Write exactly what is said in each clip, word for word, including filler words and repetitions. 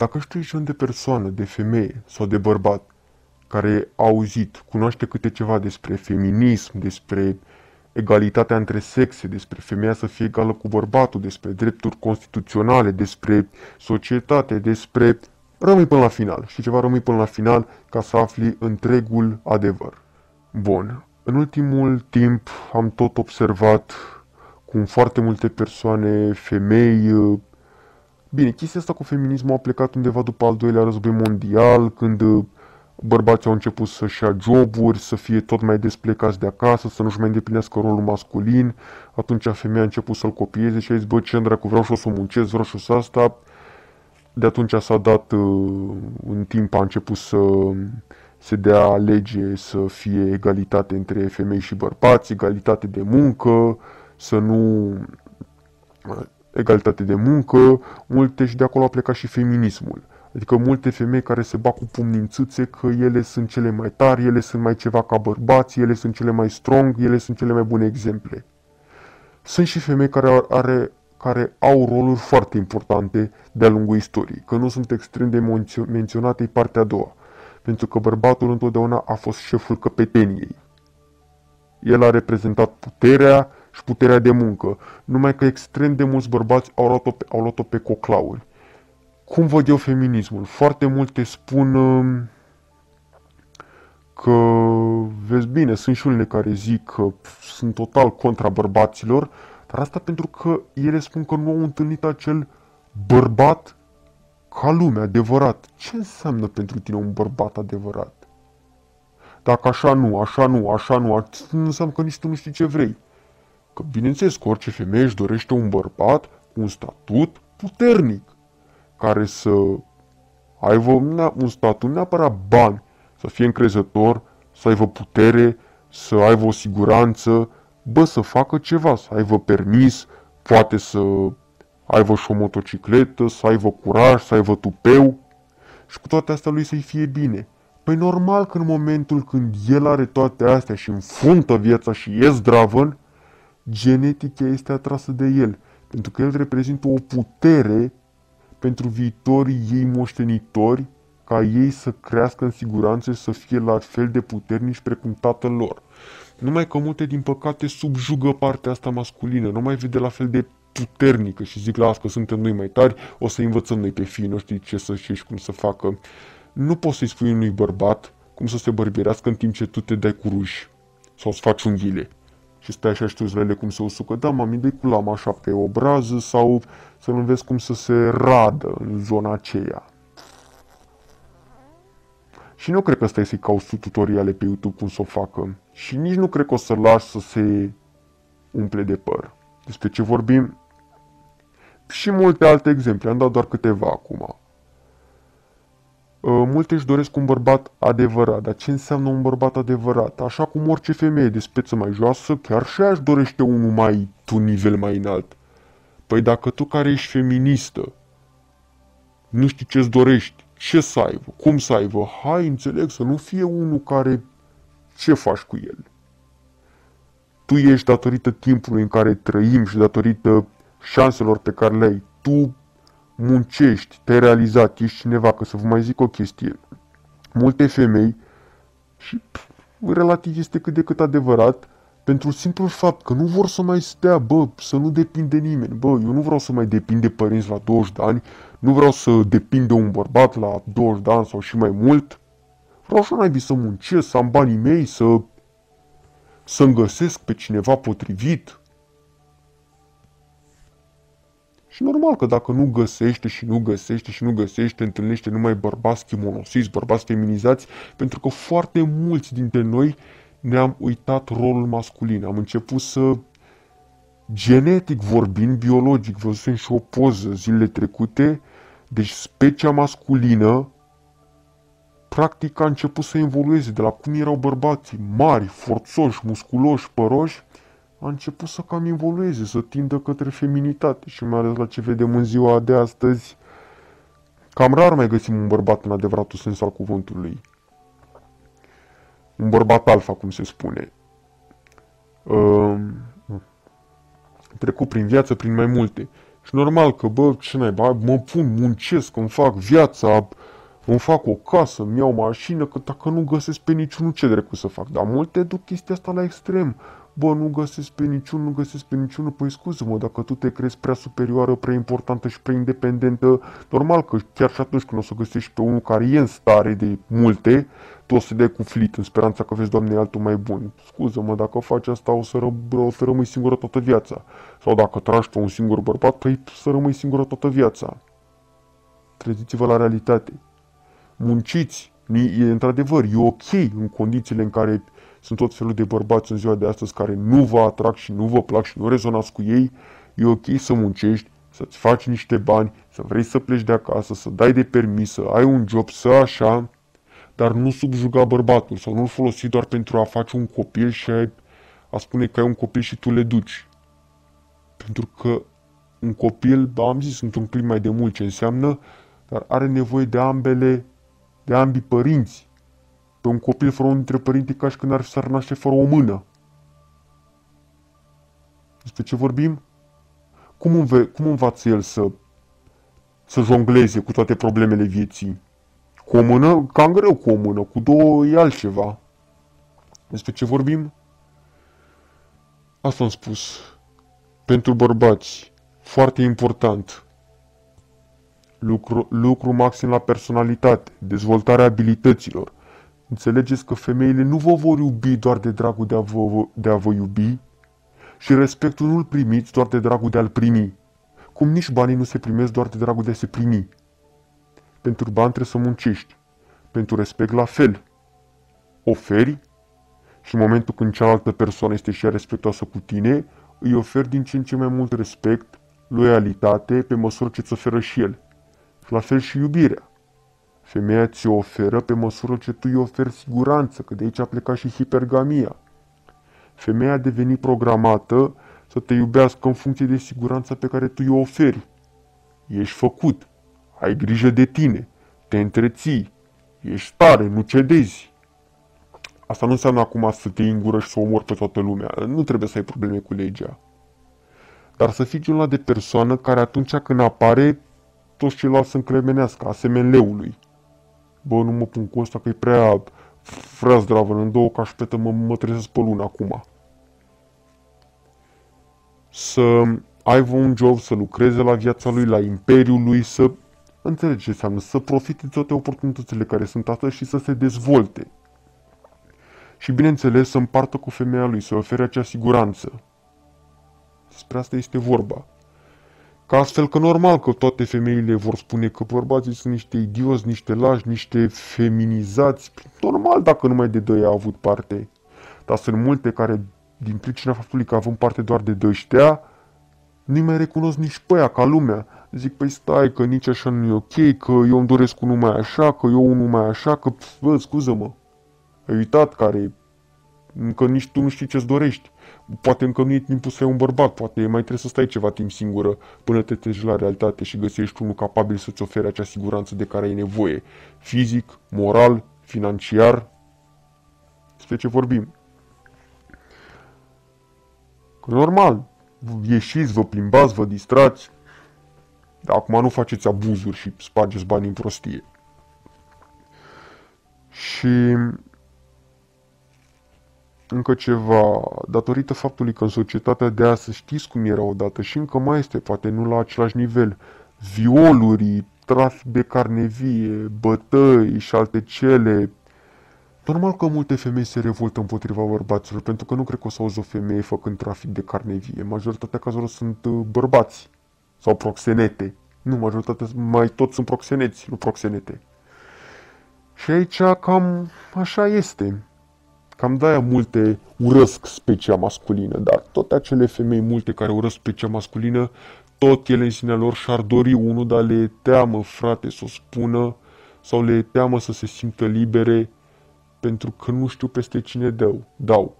Dacă știi și de persoană, de femeie sau de bărbat care a auzit, cunoaște câte ceva despre feminism, despre egalitatea între sexe, despre femeia să fie egală cu bărbatul, despre drepturi constituționale, despre societate, despre... Rămâi până la final și ceva rămâi până la final ca să afli întregul adevăr. Bun, în ultimul timp am tot observat cum foarte multe persoane, femei... Bine, chestia asta cu feminismul a plecat undeva după al doilea război mondial, când bărbații au început să-și ia joburi, să fie tot mai desplecați de acasă, să nu-și mai îndeplinească rolul masculin. Atunci femeia a început să-l copieze și a zis, bă, ce dracu, vreau și o să muncesc, vreau și o să asta. De atunci s-a dat, în timp a început să se dea lege să fie egalitate între femei și bărbați, egalitate de muncă, să nu... egalitate de muncă, multe și de acolo a plecat și feminismul. Adică multe femei care se bat cu pumni în țâțe că ele sunt cele mai tari, ele sunt mai ceva ca bărbați, ele sunt cele mai strong, ele sunt cele mai bune exemple. Sunt și femei care, are, care au roluri foarte importante de-a lungul istoriei, că nu sunt extrem de menționate, e partea a doua. Pentru că bărbatul întotdeauna a fost șeful căpeteniei. El a reprezentat puterea și puterea de muncă, numai că extrem de mulți bărbați au luat-o pe, au luat-o pe coclauri. Cum văd eu feminismul? Foarte multe spun că, vezi bine, sunt și unele care zic că sunt total contra bărbaților, dar asta pentru că ele spun că nu au întâlnit acel bărbat ca lume, adevărat. Ce înseamnă pentru tine un bărbat adevărat? Dacă așa nu, așa nu, așa nu, nu înseamnă că nici tu nu știi ce vrei. Că, bineînțeles, că orice femeie își dorește un bărbat cu un statut puternic, care să aibă un statut, neapărat bani, să fie încrezător, să aibă putere, să aibă o siguranță, bă, să facă ceva, să aibă permis, poate să aibă și o motocicletă, să aibă curaj, să aibă tupeu și cu toate astea lui să-i fie bine. Păi normal că în momentul când el are toate astea și înfruntă viața și e zdravăn, genetica este atrasă de el, pentru că el reprezintă o putere pentru viitorii ei moștenitori, ca ei să crească în siguranță și să fie la fel de puternici precum tatăl lor. Numai că multe, din păcate, subjugă partea asta masculină, nu mai vede la fel de puternică și zic, las că suntem noi mai tari, o să învățăm noi pe fiii noștri ce să și cum să facă. Nu poți să-i spui unui bărbat cum să se bărbierească în timp ce tu te dai cu ruși sau să faci unghiile. Și stai așa și tu zilele cum se usucă, da, mami, dă-i cu lama așa pe obrază sau să-l înveți cum să se radă în zona aceea. Și nu cred că stai să-i cauți tutoriale pe YouTube cum să o facă. Și nici nu cred că o să lași să se umple de păr. Despre ce vorbim? Și multe alte exemple, am dat doar câteva acum. Multe își doresc un bărbat adevărat, dar ce înseamnă un bărbat adevărat? Așa cum orice femeie de speță mai joasă, chiar și ea își dorește unul mai, tu, un nivel mai înalt. Păi dacă tu care ești feministă, nu știi ce-ți dorești, ce să aibă, cum să aibă, hai, înțeleg, să nu fie unul care, ce faci cu el? Tu ești datorită timpului în care trăim și datorită șanselor pe care le ai, tu muncești, te-ai realizat, ești cineva, că să vă mai zic o chestie. Multe femei, și pf, relativ este cât de cât adevărat, pentru simplul fapt că nu vor să mai stea, bă, să nu depinde nimeni. Bă, eu nu vreau să mai depind de părinți la douăzeci de ani, nu vreau să depind de un bărbat la douăzeci de ani sau și mai mult. Vreau și naibii să muncesc, să am banii mei, să... să-mi găsesc pe cineva potrivit. Și normal că dacă nu găsește și nu găsește și nu găsește, întâlnește numai bărbați chimonosiți, bărbați feminizați, pentru că foarte mulți dintre noi ne-am uitat rolul masculin. Am început să, genetic vorbind, biologic, văzusem și o poză zilele trecute, deci specia masculină practic a început să evolueze de la cum erau bărbații, mari, forțoși, musculoși, păroși, a început să cam involueze, să tindă către feminitate și mai ales la ce vedem în ziua de astăzi, cam rar mai găsim un bărbat în adevăratul sens al cuvântului. Un bărbat alfa, cum se spune. Uh, trecut prin viață, prin mai multe. Și normal că, bă, ce naiba, mă pun, muncesc, îmi fac viața, îmi fac o casă, îmi iau mașină, că dacă nu găsesc pe niciunul, ce drept să fac? Dar multe duc chestia asta la extrem. Bă, nu găsesc pe niciunul, nu găsesc pe niciunul, păi scuze-mă, dacă tu te crezi prea superioară, prea importantă și prea independentă, normal că chiar și atunci când o să găsești pe unul care e în stare de multe, tu o să dai cu flit în speranța că vezi, Doamne, altul mai bun. Scuză-mă, dacă faci asta, o să, ră- o să rămâi singură toată viața. Sau dacă tragi pe un singur bărbat, păi să rămâi singură toată viața. Treziți-vă la realitate. Munciți. E într-adevăr, e ok în condițiile în care sunt tot felul de bărbați în ziua de astăzi care nu vă atrag și nu vă plac și nu rezonați cu ei. E ok să muncești, să-ți faci niște bani, să vrei să pleci de acasă, să dai de permis, să ai un job, să așa, dar nu subjuga bărbatul sau nu-l folosi doar pentru a face un copil și a, a spune că ai un copil și tu le duci. Pentru că un copil, am zis într-un clip mai de mult ce înseamnă, dar are nevoie de ambele, de ambii părinți. Pe un copil fără unul dintre părinți ca și când ar s-ar naște fără o mână. Despre ce vorbim? Cum, înve cum învață el să, să jongleze cu toate problemele vieții? Cu o mână? Cam greu cu o mână, cu două e altceva. Despre ce vorbim? Asta am spus. Pentru bărbați, foarte important. Lucru, lucru maxim la personalitate, dezvoltarea abilităților. Înțelegeți că femeile nu vă vor iubi doar de dragul de a vă, de a vă iubi și respectul nu-l primiți doar de dragul de a-l primi. Cum nici banii nu se primesc doar de dragul de a se primi. Pentru bani trebuie să muncești. Pentru respect la fel. Oferi și în momentul când cealaltă persoană este și ea respectoasă cu tine, îi oferi din ce în ce mai mult respect, loialitate, pe măsură ce îți oferă și el. La fel și iubirea. Femeia ți-o oferă pe măsură ce tu îi oferi siguranță, că de aici a plecat și hipergamia. Femeia a devenit programată să te iubească în funcție de siguranța pe care tu i-o oferi. Ești făcut, ai grijă de tine, te întreții, ești tare, nu cedezi. Asta nu înseamnă acum să te îngură și să omori pe toată lumea, nu trebuie să ai probleme cu legea. Dar să fii genul de persoană care atunci când apare, toți ceilalți să încremenească, asemenea leului. Bă, nu mă pun cu ăsta că e prea, prea zdravă, în două cașpete mă, mă trezesc pe lună acum. Să aibă un job, să lucreze la viața lui, la imperiul lui, să înțelegi ce înseamnă, să profite de toate oportunitățile care sunt astăzi și să se dezvolte. Și bineînțeles să împartă cu femeia lui, să ofere acea siguranță. Despre asta este vorba. Ca astfel că normal că toate femeile vor spune că bărbații sunt niște idioți, niște lași, niște feminizați. Normal dacă numai de doi a avut parte. Dar sunt multe care, din pricina faptului că avem parte doar de doi ăștia, nu mai recunosc nici pe aia ca lumea. Zic, păi stai că nici așa nu e ok, că eu îmi doresc unul mai așa, că eu unul mai așa, că bă, scuză-mă. Ai uitat care încă nici tu nu știi ce-ți dorești. Poate încă nu e timpul să ai un bărbat, poate mai trebuie să stai ceva timp singură până te treci la realitate și găsești unul capabil să-ți ofere acea siguranță de care ai nevoie. Fizic, moral, financiar. Despre ce vorbim? Că normal, ieșiți, vă plimbați, vă distrați. Dar acum nu faceți abuzuri și spargeți bani în prostie. Și încă ceva, datorită faptului că în societatea de astăzi știți cum era odată și încă mai este, poate nu la același nivel, violuri, trafic de carne vie, bătăi și alte cele. Normal că multe femei se revoltă împotriva bărbaților, pentru că nu cred că o să auzi o femeie făcând trafic de carne vie. Majoritatea cazurilor sunt bărbați sau proxenete. Nu, majoritatea, mai toți sunt proxeneți, nu proxenete. Și aici cam așa este. Cam de-aia multe urăsc specia masculină, dar toate acele femei multe care urăsc specia masculină, tot ele în sinea lor și-ar dori unul, dar le e teamă, frate, să o spună, sau le e teamă să se simtă libere, pentru că nu știu peste cine dau. dau.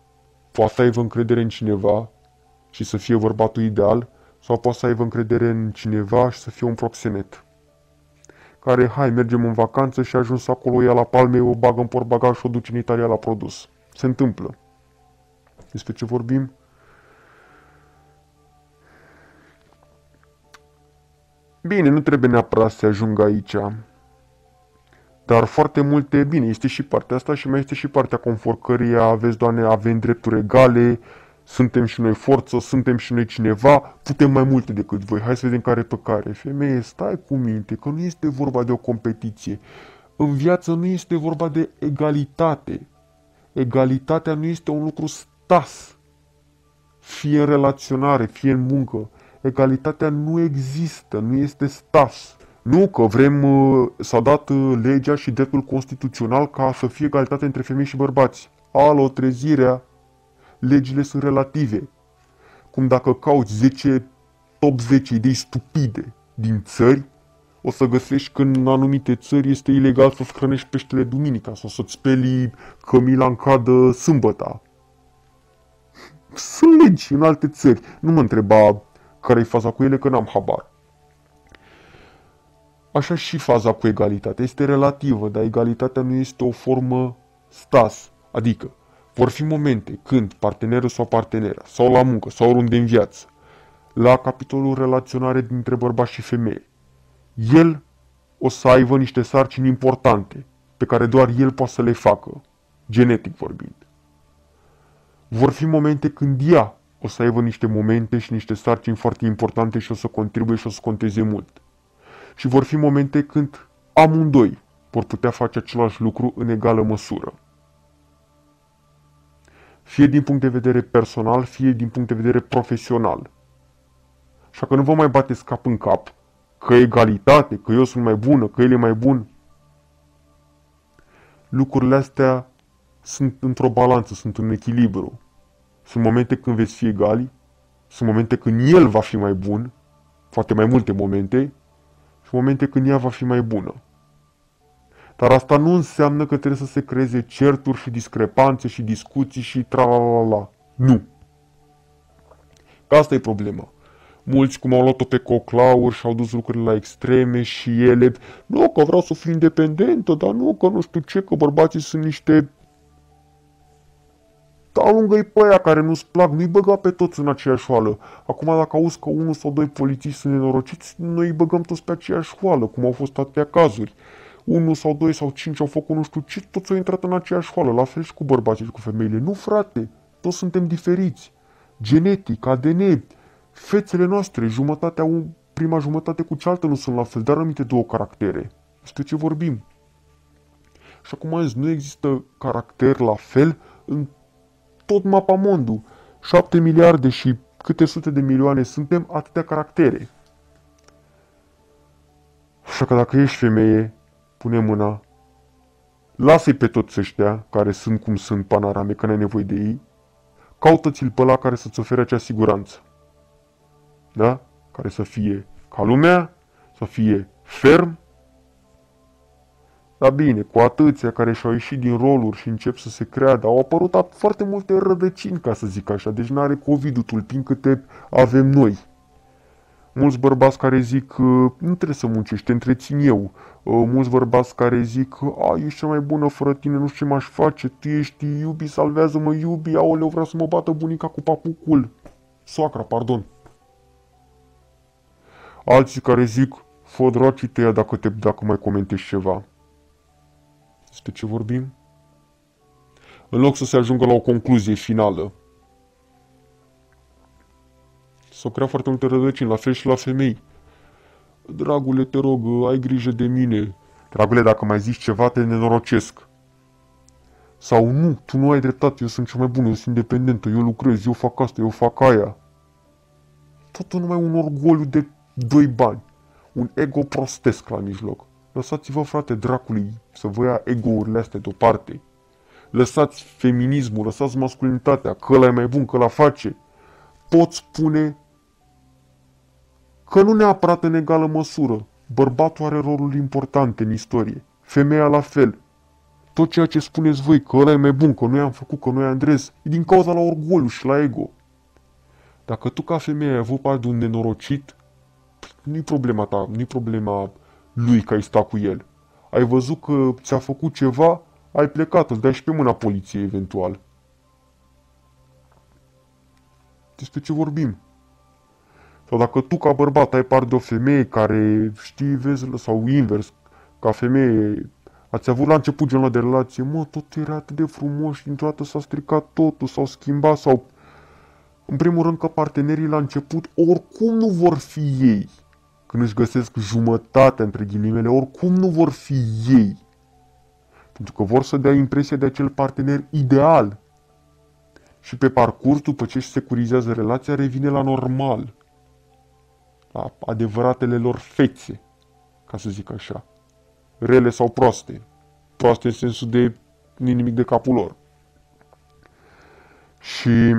Poate să aibă încredere în cineva și să fie bărbatul ideal, sau poate să aibă încredere în cineva și să fie un proxenet. Care, hai, mergem în vacanță și a ajuns acolo, ia la palme, o bagă în portbagaj și o duce în Italia la produs. Se întâmplă. Despre ce vorbim? Bine, nu trebuie neapărat să ajung aici. Dar foarte multe, bine, este și partea asta și mai este și partea conform căreia, aveți, Doamne, avem drepturi egale, suntem și noi forță, suntem și noi cineva, putem mai multe decât voi, hai să vedem care pe care. Femeie, stai cu minte că nu este vorba de o competiție. În viață nu este vorba de egalitate. Egalitatea nu este un lucru stas, fie în relaționare, fie în muncă. Egalitatea nu există, nu este stas. Nu că vrem, s-a dat legea și dreptul constituțional ca să fie egalitate între femei și bărbați. Alo, trezirea, legile sunt relative. Cum dacă cauți zece, top zece idei stupide din țări, o să găsești că în anumite țări este ilegal să-ți hrănești peștele duminica sau să-ți speli cămila în cadă sâmbăta. Sunt legi în alte țări. Nu mă întreba care-i faza cu ele, că n-am habar. Așa și faza cu egalitatea. Este relativă, dar egalitatea nu este o formă stas. Adică, vor fi momente când partenerul sau partenera, sau la muncă, sau oriunde în viață, la capitolul relaționare dintre bărbat și femeie, el o să aibă niște sarcini importante, pe care doar el poate să le facă, genetic vorbind. Vor fi momente când ea o să aibă niște momente și niște sarcini foarte importante și o să contribuie și o să conteze mult. Și vor fi momente când amândoi vor putea face același lucru în egală măsură. Fie din punct de vedere personal, fie din punct de vedere profesional. Așa că nu vă mai bateți cap în cap că egalitate, că eu sunt mai bună, că el e mai bun. Lucrurile astea sunt într-o balanță, sunt în echilibru. Sunt momente când veți fi egali, sunt momente când el va fi mai bun, poate mai multe momente, și momente când ea va fi mai bună. Dar asta nu înseamnă că trebuie să se creeze certuri și discrepanțe și discuții și tra-la-la-la. Nu. Că asta e problema. Mulți cum au luat-o pe coclauri și au dus lucrurile la extreme și ele, nu, că vreau să fiu independentă, dar nu, că nu știu ce, că bărbații sunt niște... Alungă-i pe aia care nu-ți plac, nu-i băga pe toți în aceeași oală. Acum dacă auzi că unul sau doi polițiști sunt nenorociți, noi îi băgăm toți pe aceeași oală, cum au fost atâtea cazuri. Unul sau doi sau cinci au făcut nu știu ce, toți au intrat în aceeași oală, la fel și cu bărbații și cu femeile. Nu, frate, toți suntem diferiți. Genetic, A D N, fețele noastre, jumătatea, prima jumătate cu cealaltă nu sunt la fel, dar anumite două caractere. Despre ce vorbim? Și acum am zis, nu există caracter la fel în tot mapamondul. șapte miliarde și câte sute de milioane suntem, atâtea caractere. Așa că dacă ești femeie, pune mâna, lasă-i pe toți ăștia care sunt cum sunt panorame, că n-ai nevoie de ei, caută-ți-l pe ăla care să-ți ofere acea siguranță. Da? Care să fie ca lumea, să fie ferm. Dar bine, cu atâția care și-au ieșit din roluri și încep să se creadă, au apărut foarte multe rădăcini, ca să zic așa, deci n-are COVID-ul tulpin câte avem noi. Mulți bărbați care zic că nu trebuie să muncești, te întrețin eu. Mulți bărbați care zic că ești cea mai bună fără tine, nu știu ce m-aș face, tu ești iubi, salvează-mă iubi, aoleu, vreau să mă bată bunica cu papucul. Soacra, pardon. Alții care zic, fă dracii tăia dacă, te, dacă mai comentezi ceva. Despre ce vorbim? În loc să se ajungă la o concluzie finală. S-au creat foarte multe rădăcini, la fel și la femei. Dragule, te rog, ai grijă de mine. Dragule, dacă mai zici ceva, te nenorocesc. Sau nu, tu nu ai dreptate, eu sunt cea mai bună, eu sunt independentă, eu lucrez, eu fac asta, eu fac aia. Totul numai un orgoliu de doi bani. Un ego prostesc la mijloc. Lăsați-vă, frate, dracului, să vă ia ego-urile astea deoparte. Lăsați feminismul, lăsați masculinitatea, că ăla e mai bun, că ăla face. Pot spune că nu neapărat în egală măsură. Bărbatul are roluri importante în istorie. Femeia la fel. Tot ceea ce spuneți voi, că ăla e mai bun, că noi am făcut, că noi am drez, e din cauza la orgoliu și la ego. Dacă tu ca femeie ai avut parte de un nenorocit, nu-i problema ta, nu-i problema lui că ai stat cu el. Ai văzut că ți-a făcut ceva, ai plecat, îți dai și pe mâna poliției eventual. Despre ce vorbim? Sau dacă tu ca bărbat ai parte de o femeie care știi, vezi, sau invers, ca femeie, ați avut la început genul de relație, mă, totul era atât de frumos și dintr-o dată s-a stricat totul, s-au schimbat, sau... În primul rând că partenerii la început oricum nu vor fi ei. Când își găsesc jumătate, între ghilimele, oricum nu vor fi ei. Pentru că vor să dea impresia de acel partener ideal. Și pe parcurs, după ce își securizează relația, revine la normal. La adevăratele lor fețe, ca să zic așa. Rele sau proaste. Proaste în sensul de nimic de capul lor. Și...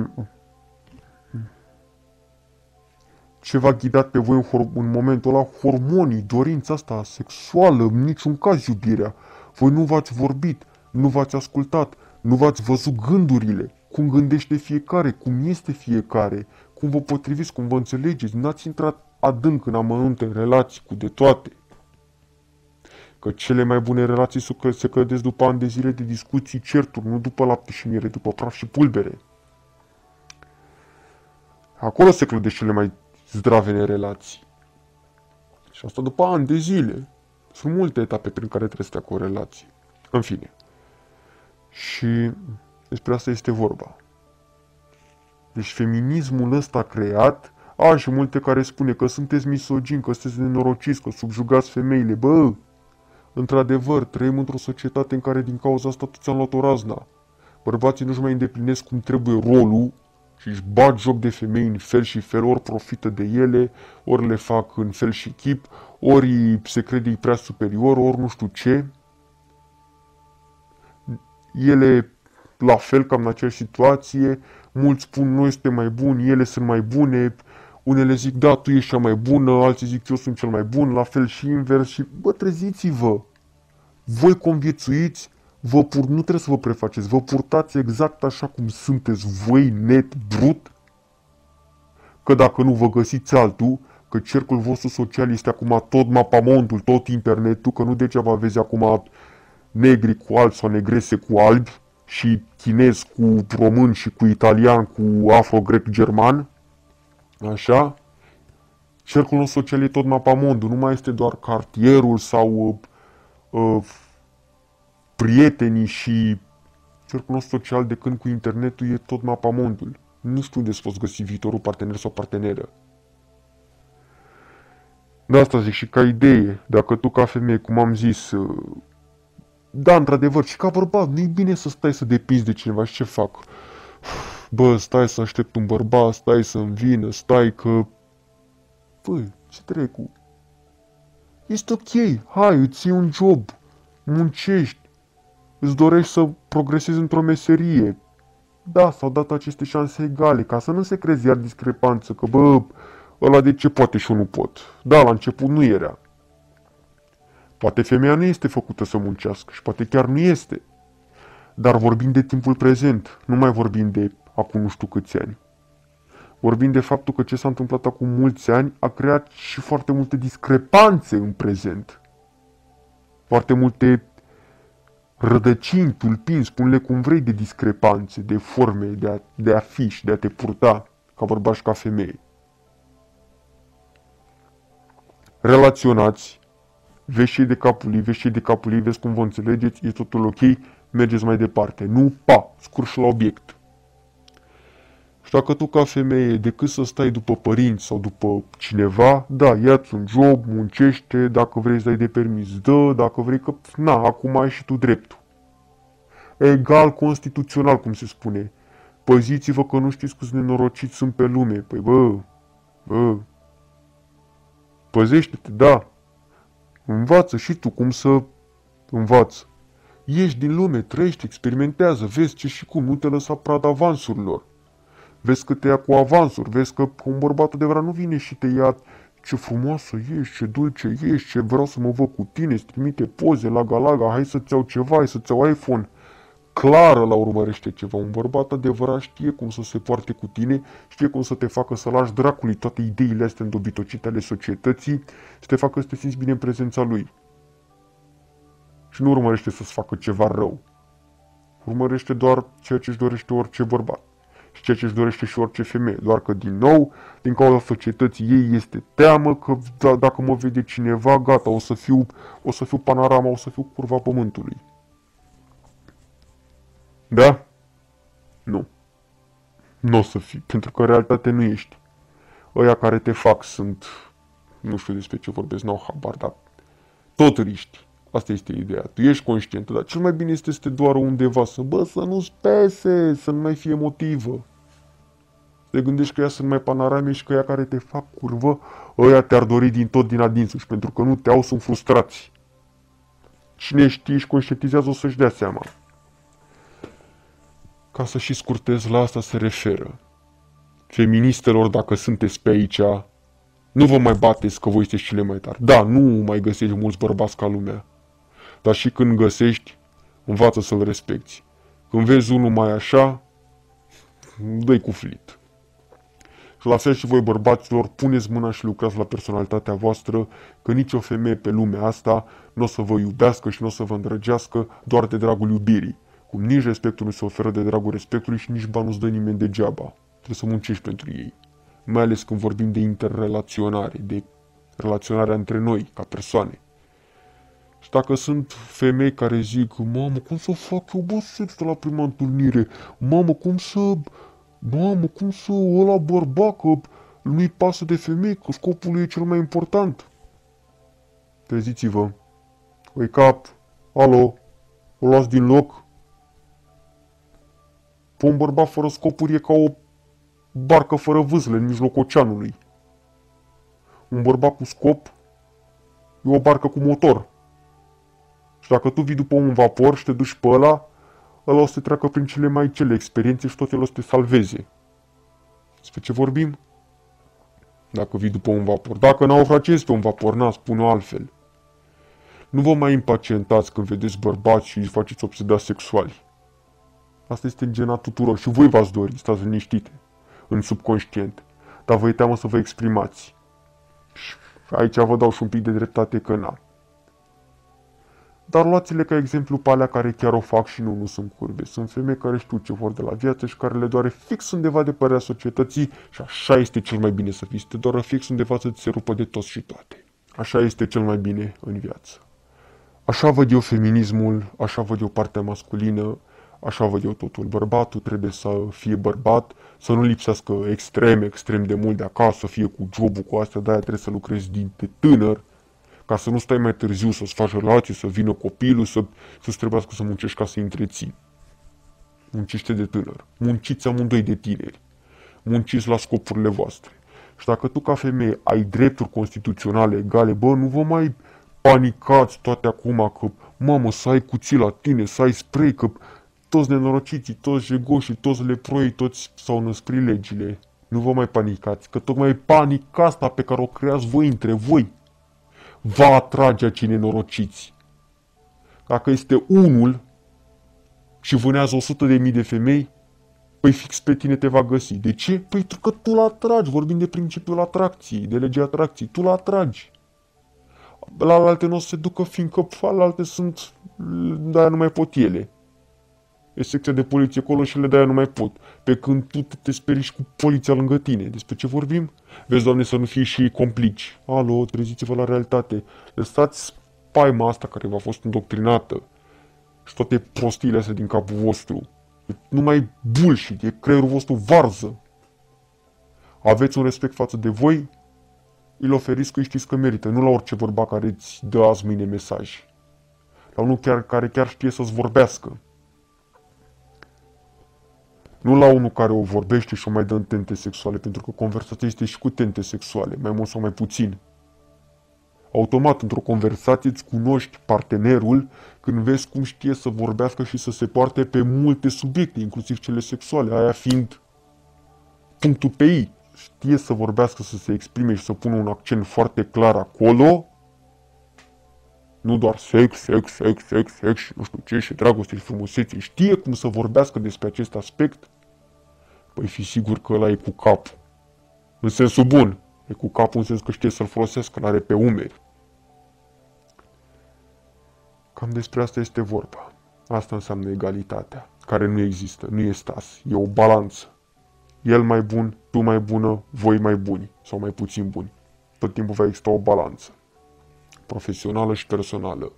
ce v-a ghidat pe voi în, în momentul ăla? Hormonii, dorința asta sexuală, în niciun caz iubirea. Voi nu v-ați vorbit, nu v-ați ascultat, nu v-ați văzut gândurile, cum gândește fiecare, cum este fiecare, cum vă potriviți, cum vă înțelegeți. N-ați intrat adânc în amănunte, în relații cu de toate. Că cele mai bune relații se clădesc după ani de zile de discuții, certuri, nu după lapte și miere, după praf și pulbere. Acolo se clădesc cele mai zdravene relații. Și asta după ani de zile. Sunt multe etape prin care trebuie să te cu o relație. În fine. Și despre asta este vorba. Deci feminismul ăsta creat, a și multe care spune că sunteți misogini, că sunteți nenorociți, că subjugați femeile. Bă, într-adevăr, trăim într-o societate în care din cauza asta toți am luat o razna. Bărbații nu-și mai îndeplinesc cum trebuie rolul și își bat joc de femei în fel și fel, ori profită de ele, ori le fac în fel și chip, ori se crede prea superior, ori nu știu ce. Ele, la fel, cam în aceeași situație, mulți spun noi suntem mai buni, ele sunt mai bune, unele zic da, tu ești cea mai bună, alții zic eu sunt cel mai bun, la fel și invers și bă, treziți-vă! Voi conviețuiți, vă pur... nu trebuie să vă prefaceți, vă purtați exact așa cum sunteți voi, net, brut, că dacă nu vă găsiți altul, că cercul vostru social este acum tot mapamontul, tot internetul, că nu degeaba vezi acum negri cu albi sau negrese cu albi și chinez cu român și cu italian, cu afro-grec-german, așa, cercul nostru social e tot mapamontul, nu mai este doar cartierul sau uh, uh, prietenii și cercul nostru social de când cu internetul e tot mapamontul. Nu știu unde să poți găsi viitorul partener sau parteneră. De asta zic și ca idee, dacă tu ca femeie, cum am zis, da, într-adevăr, și ca bărbat, nu-i bine să stai să depinzi de cineva. Și ce fac? Bă, stai să aștept un bărbat, stai să-mi vină, stai că... Păi, ce trecu? Este ok, hai, îți iei un job, muncești, îți dorești să progresezi într-o meserie. Da, s-au dat aceste șanse egale, ca să nu se creeze iar discrepanță, că bă... ăla de ce poate și eu nu pot? Da, la început nu era. Poate femeia nu este făcută să muncească și poate chiar nu este. Dar vorbim de timpul prezent, nu mai vorbim de acum nu știu câți ani. Vorbim de faptul că ce s-a întâmplat acum mulți ani a creat și foarte multe discrepanțe în prezent. Foarte multe rădăcini, tulpini, spune-le cum vrei, de discrepanțe, de forme, de a, de a fi și de a te purta ca bărbat și ca femeie. Relaționați, vezi și de capul ei, vezi și de capul ei, vezi cum vă înțelegeți, e totul ok, mergeți mai departe. Nu, pa, scurși la obiect. Și dacă tu ca femeie, decât să stai după părinți sau după cineva, da, ia-ți un job, muncește, dacă vrei să dai de permis, dă, dacă vrei că, na, acum ai și tu dreptul. Egal constituțional, cum se spune. Păziți-vă că nu știți câți nenorociți sunt pe lume. Păi bă, bă. Păzește-te, da, învață și tu cum să învață. Ieși din lume, trăiește, experimentează, vezi ce și cum, nu te lăsa prada avansurilor. Vezi că te ia cu avansuri, vezi că un bărbat adevărat nu vine și te ia ce frumoasă ești, ce dulce ești, ce vreau să mă văd cu tine, îți trimite poze la galaga, hai să-ți iau ceva, hai să-ți iau iPhone. Clar la urmărește ceva, un bărbat adevărat știe cum să se poarte cu tine, știe cum să te facă să lași dracului toate ideile astea îndobitocite ale societății, să te facă să te simți bine în prezența lui. Și nu urmărește să-ți facă ceva rău. Urmărește doar ceea ce își dorește orice bărbat. și ceea ce își dorește și orice femeie. Doar că, din nou, din cauza societății ei este teamă că da, dacă mă vede cineva, gata, o să fiu, o să fiu panorama, o să fiu curva pământului. Da? Nu. Nu o să fii, pentru că în realitate nu ești. Ăia care te fac sunt... Nu știu despre ce vorbesc, n-au habar, dar tot riști. Asta este ideea. Tu ești conștientă, dar cel mai bine este să te doară undeva, să bă, să nu-ți pese, să nu mai fie motivă. Te gândești că ea sunt mai panorame și că ea care te fac curvă, ăia te-ar dori din tot din adinsul și pentru că nu te au, sunt frustrați. Cine știe și conștientizează o să-și dea seama. Ca să și scurtez, la asta se referă. Feministelor, dacă sunteți pe aici, nu vă mai bateți că voi sunteți cele mai tari. Da, nu mai găsești mulți bărbați ca lumea. Dar și când găsești, învață să-l respecti. Când vezi unul mai așa, dă-i cu flit. Și la fel și voi, bărbaților, puneți mâna și lucrați la personalitatea voastră, că nicio femeie pe lumea asta nu o să vă iubească și nu o să vă îndrăgească doar de dragul iubirii. Cum nici respectul nu se oferă de dragul respectului și nici bani nu-ți dă nimeni degeaba. Trebuie să muncești pentru ei. Mai ales când vorbim de interrelaționare, de relaționarea între noi, ca persoane. Și dacă sunt femei care zic, mamă, cum să fac eu, bă, sex de la prima întâlnire? Mamă, cum să... Mamă, cum să... Ăla bărbat, că nu-i pasă de femei, că scopul lui e cel mai important. Treziți-vă. Wake up. Alo. O luați din loc. Un bărbat fără scopuri e ca o barcă fără vâzle în mijlocul oceanului. Un bărbat cu scop e o barcă cu motor. Și dacă tu vii după un vapor și te duci pe ăla, ăla o să treacă prin cele mai cele experiențe și tot el o să te salveze. Despre ce vorbim? Dacă vii după un vapor. Dacă naufragezi pe un vapor, n-a, spune altfel. Nu vă mai impacientați când vedeți bărbați și îi faceți obsedați sexuali. Asta este în gena tuturor și voi v-ați dori, stați liniștite, în subconștient, dar vă e teamă să vă exprimați. Și aici vă dau și un pic de dreptate că na. Dar luați-le ca exemplu pe alea care chiar o fac și nu, nu sunt curbe. Sunt femei care știu ce vor de la viață și care le doare fix undeva de părerea societății și așa este cel mai bine să fii, să te doară fix undeva să ți se rupă de toți și toate. Așa este cel mai bine în viață. Așa văd eu feminismul, așa văd eu partea masculină. Așa văd eu totul. Bărbatul trebuie să fie bărbat, să nu lipsească extrem, extrem de mult de acasă, fie cu jobul, cu astea, de-aia trebuie să lucrezi din tânăr, ca să nu stai mai târziu să-ți faci relații, să vină copilul, să, să-ți trebuiască să muncești ca să întreții. Muncește de tânăr. Munciți amândoi de tineri. Munciți la scopurile voastre. Și dacă tu ca femeie ai drepturi constituționale egale, bă, nu vă mai panicați toate acum că, mamă, să ai cuții la tine, să ai spray, că... Toți nenorociții, toți jegoșii, toți leproii, toți s-au năsprit legile. Nu vă mai panicați, că tocmai panica asta pe care o creați voi între voi va atrage acei nenorociți. Dacă este unul și vânează o sută de mii de femei, păi fix pe tine te va găsi. De ce? Păi pentru că tu l-atragi, vorbim de principiul atracției, de legea atracției, tu l-atragi. La alte nu o să se ducă, fiindcă la alte sunt, dar nu mai pot ele. E secția de poliție acolo și le de-aia nu mai pot. Pe când tu te sperii și cu poliția lângă tine. Despre ce vorbim? Vezi, Doamne, să nu fie și ei complici. Alo, treziți-vă la realitate. Lăsați spaima asta care v-a fost îndoctrinată. Și toate prostiile astea din capul vostru. Nu mai bullshit, e creierul vostru varză. Aveți un respect față de voi, îl oferiți că știți că merită. Nu la orice vorba care îți dă azi mâine mesaj. La unul chiar, care chiar știe să-ți vorbească. Nu la unul care o vorbește și o mai dă în tente sexuale, pentru că conversația este și cu tente sexuale, mai mult sau mai puțin. Automat, într-o conversație, îți cunoști partenerul când vezi cum știe să vorbească și să se poarte pe multe subiecte, inclusiv cele sexuale, aia fiind punctul pe ei. Știe să vorbească, să se exprime și să pună un accent foarte clar acolo. Nu doar sex, sex, sex, sex, sex și nu știu ce, și dragoste și frumusețe. Știe cum să vorbească despre acest aspect? Păi fi sigur că ăla e cu capul. În sensul bun. E cu capul în sens că știe să-l folosească, l-are pe umeri. Cam despre asta este vorba. Asta înseamnă egalitatea, care nu există, nu este asta, e o balanță. el mai bun, tu mai bună, voi mai buni sau mai puțin buni. Tot timpul va exista o balanță profesională și personală.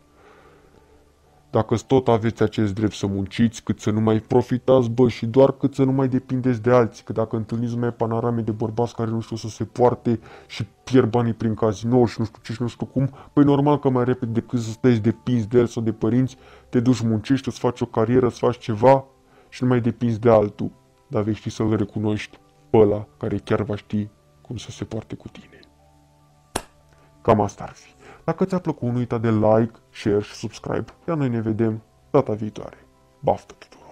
Dacă tot aveți acest drept să munciți, cât să nu mai profitați, bă, și doar cât să nu mai depindeți de alții, că dacă întâlniți mai panorame de bărbați care nu știu să se poarte și pierd banii prin cazinouri și nu știu ce și nu știu cum, păi normal că mai repede decât să stai depinzi de el sau de părinți, te duci, muncești, îți faci o carieră, îți faci ceva și nu mai depinzi de altul. Dar vei ști să-l recunoști pe ăla care chiar va ști cum să se poarte cu tine. Cam asta ar fi. Dacă ți-a plăcut, nu uita de like, share și subscribe, iar noi ne vedem data viitoare. Baftă tuturor!